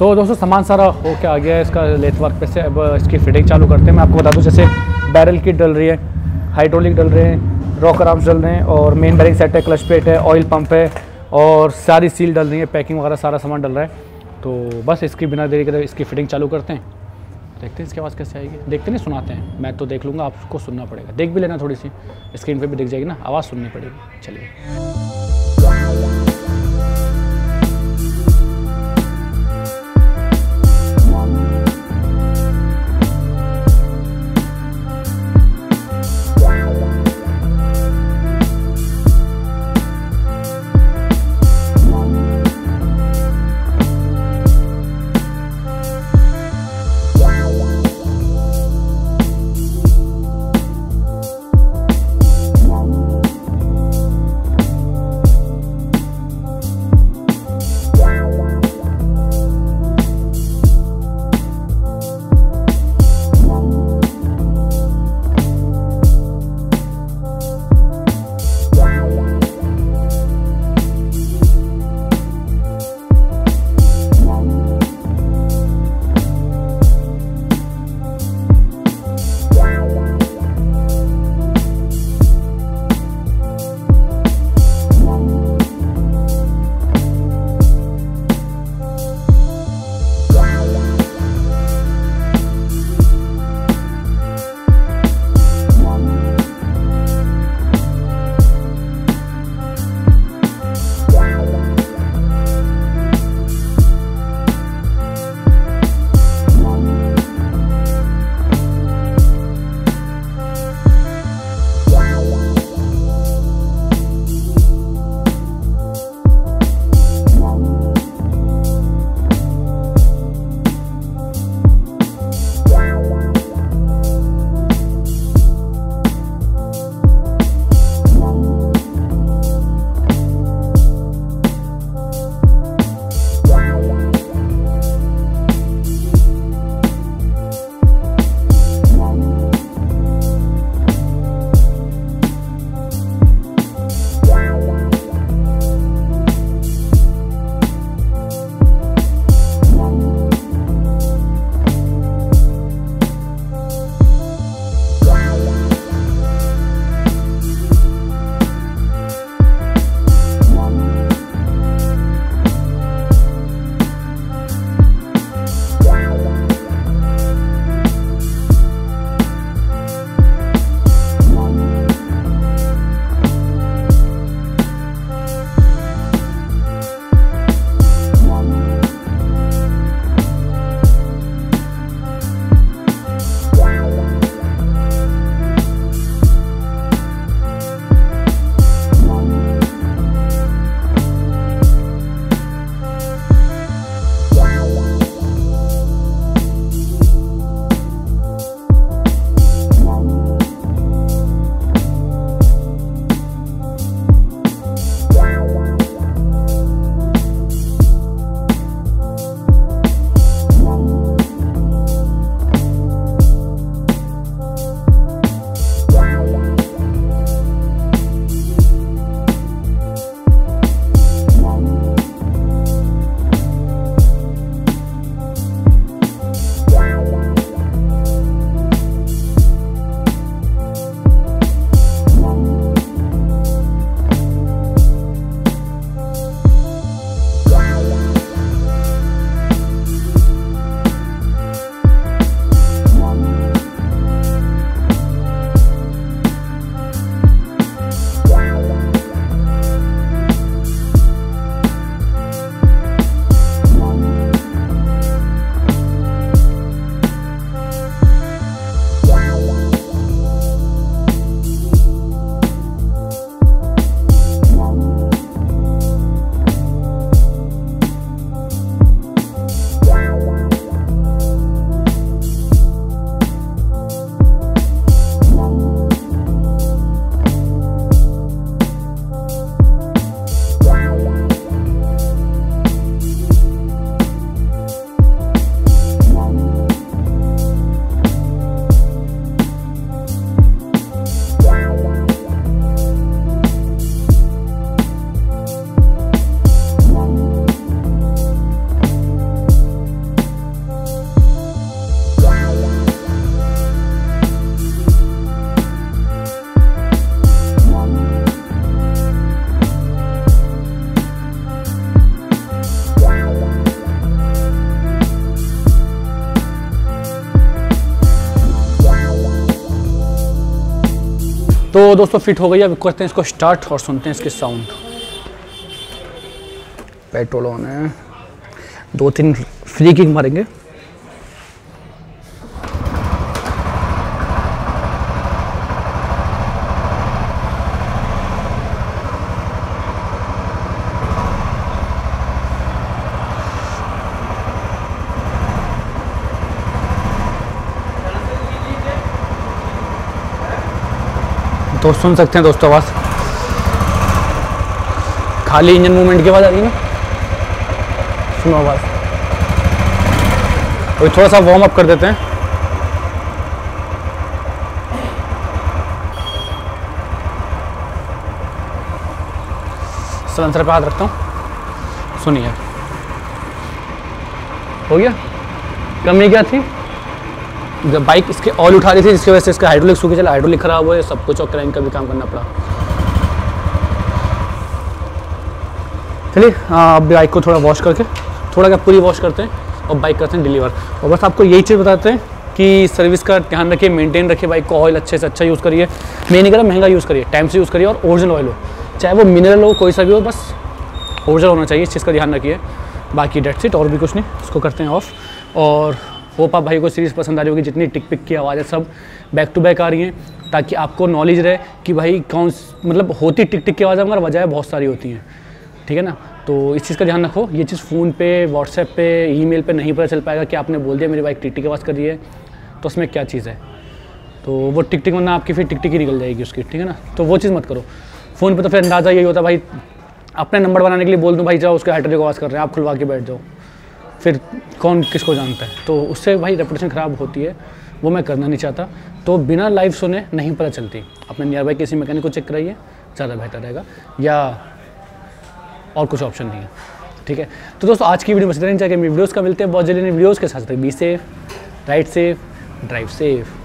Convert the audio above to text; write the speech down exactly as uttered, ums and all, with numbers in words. तो दोस्तों सामान सारा हो के आ गया है इसका लेथ वर्क पे से। अब इसकी फिटिंग चालू करते हैं। मैं आपको बता दूं जैसे बैरल किट डल रही है, हाइड्रोलिक डल रहे हैं, रॉक आर्म्स डल रहे हैं और मेन बैरिंग सेट है, क्लच प्लेट है, ऑयल पंप है और सारी सील डल रही है, पैकिंग वगैरह सारा सामान डल रहा है। तो बस इसकी बिना देरी के इसकी फिटिंग चालू करते हैं, देखते हैं इसकी आवाज़ कैसे आएगी। देखते नहीं सुनाते हैं, मैं तो देख लूँगा, आपको सुनना पड़ेगा। देख भी लेना, थोड़ी सी स्क्रीन पर भी दिख जाएगी ना, आवाज़ सुननी पड़ेगी। चलिए तो दोस्तों फिट हो गई, अब करते हैं इसको स्टार्ट और सुनते हैं इसके साउंड। पेट्रोल ऑन है, दो तीन फ्री किक मारेंगे। तो सुन सकते हैं दोस्तों आवाज खाली इंजन मूवमेंट की आवाज आ रही है ना, सुनो आवाज। अभी थोड़ा सा वार्म अप कर देते हैं। सिलेंसर पे हाथ रखता हूँ, सुनिए। हो गया, कमी क्या थी? जब बाइक इसके ऑयल उठा रही थी जिसकी वजह से इसका हाइड्रोलिक सूखे चला, हाइड्रोलिक खराब हुआ है सब कुछ और क्रेन का भी काम करना पड़ा। चलिए अब बाइक को थोड़ा वॉश करके, थोड़ा क्या पूरी वॉश करते हैं और बाइक करते हैं डिलीवर। और बस आपको यही चीज़ बताते हैं कि सर्विस का ध्यान रखिए, मेंटेन रखिए बाइक को, ऑयल अच्छे से अच्छा यूज़ करिए। मैं नहीं कह रहा महंगा यूज़ करिए, टाइम से यूज़ करिए और ओरिजिनल ऑयल हो, चाहे वो मिनरल हो कोई सा भी हो, बस ओरिजिनल होना चाहिए, इस चीज़ का ध्यान रखिए। बाकी डेट्स इट, और भी कुछ नहीं, इसको करते हैं ऑफ। और होप आप भाई को सीरीज़ पसंद आ रही होगी, जितनी टिक पिक की आवाज़ें सब बैक टू बैक आ रही हैं, ताकि आपको नॉलेज रहे कि भाई कौन मतलब होती टिक टिक की आवाज़ें मगर वजह बहुत सारी होती हैं, ठीक है ना। तो इस चीज़ का ध्यान रखो, ये चीज़ फ़ोन पे, व्हाट्सएप पे, ईमेल पे नहीं पता चल पाएगा कि आपने बोल दिया मेरी बाइक टिक टिक की आवाज़ कर रही है, तो उसमें क्या चीज़ है। तो वो टिक टिक वरना आपकी फिर टिक टिक ही निकल जाएगी उसकी, ठीक है ना। तो वो चीज़ मत करो फ़ोन पर, तो फिर अंदाज़ा यही होता भाई, अपना नंबर बनाने के लिए बोल दूँ भाई जाओ उसका हाइड्रोलिक आवाज़ कर रहे हैं, आप खुलवा के बैठ जाओ, फिर कौन किसको जानता है। तो उससे भाई रेपुटेशन ख़राब होती है, वो मैं करना नहीं चाहता। तो बिना लाइव सुने नहीं पता चलती, अपने नियर बाई किसी मैकेनिक को चेक कराइए, ज़्यादा बेहतर रहेगा, या और कुछ ऑप्शन नहीं है, ठीक है। तो दोस्तों आज की वीडियो बस इतना ही, चाहिए वीडियोज़ का मिलते हैं बहुत जल्दी नई वीडियोज़ के साथ। Be safe, ride safe, drive safe.